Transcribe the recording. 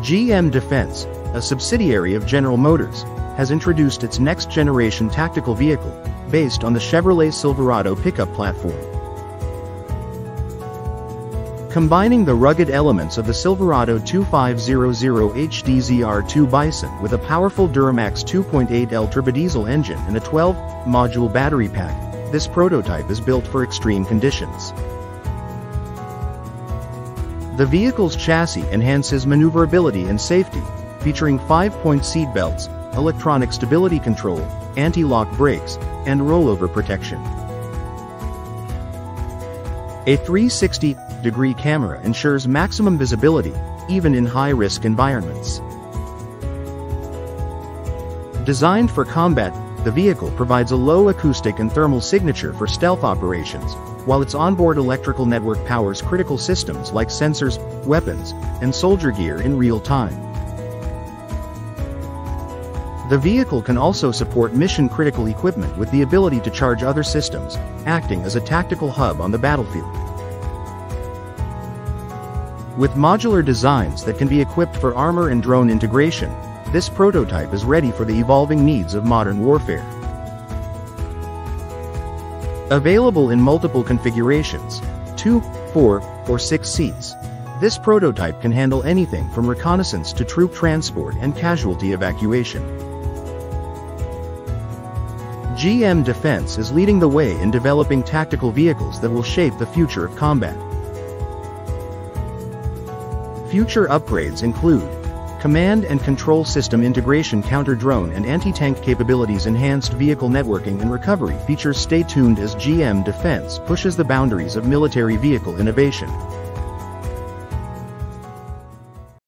GM Defense, a subsidiary of General Motors, has introduced its next-generation tactical vehicle, based on the Chevrolet Silverado pickup platform. Combining the rugged elements of the Silverado 2500HD ZR2 Bison with a powerful Duramax 2.8L turbodiesel engine and a 12-module battery pack, this prototype is built for extreme conditions. The vehicle's chassis enhances maneuverability and safety, featuring 5-point seat belts, electronic stability control, anti-lock brakes, and rollover protection. A 360-degree camera ensures maximum visibility, even in high-risk environments. Designed for combat, the vehicle provides a low acoustic and thermal signature for stealth operations, while its onboard electrical network powers critical systems like sensors, weapons, and soldier gear in real time. The vehicle can also support mission-critical equipment with the ability to charge other systems, acting as a tactical hub on the battlefield. With modular designs that can be equipped for armor and drone integration, this prototype is ready for the evolving needs of modern warfare. Available in multiple configurations, 2, 4, or 6 seats, this prototype can handle anything from reconnaissance to troop transport and casualty evacuation. GM Defense is leading the way in developing tactical vehicles that will shape the future of combat. Future upgrades include command and control system integration, counter-drone and anti-tank capabilities, enhanced vehicle networking and recovery features. Stay tuned as GM Defense pushes the boundaries of military vehicle innovation.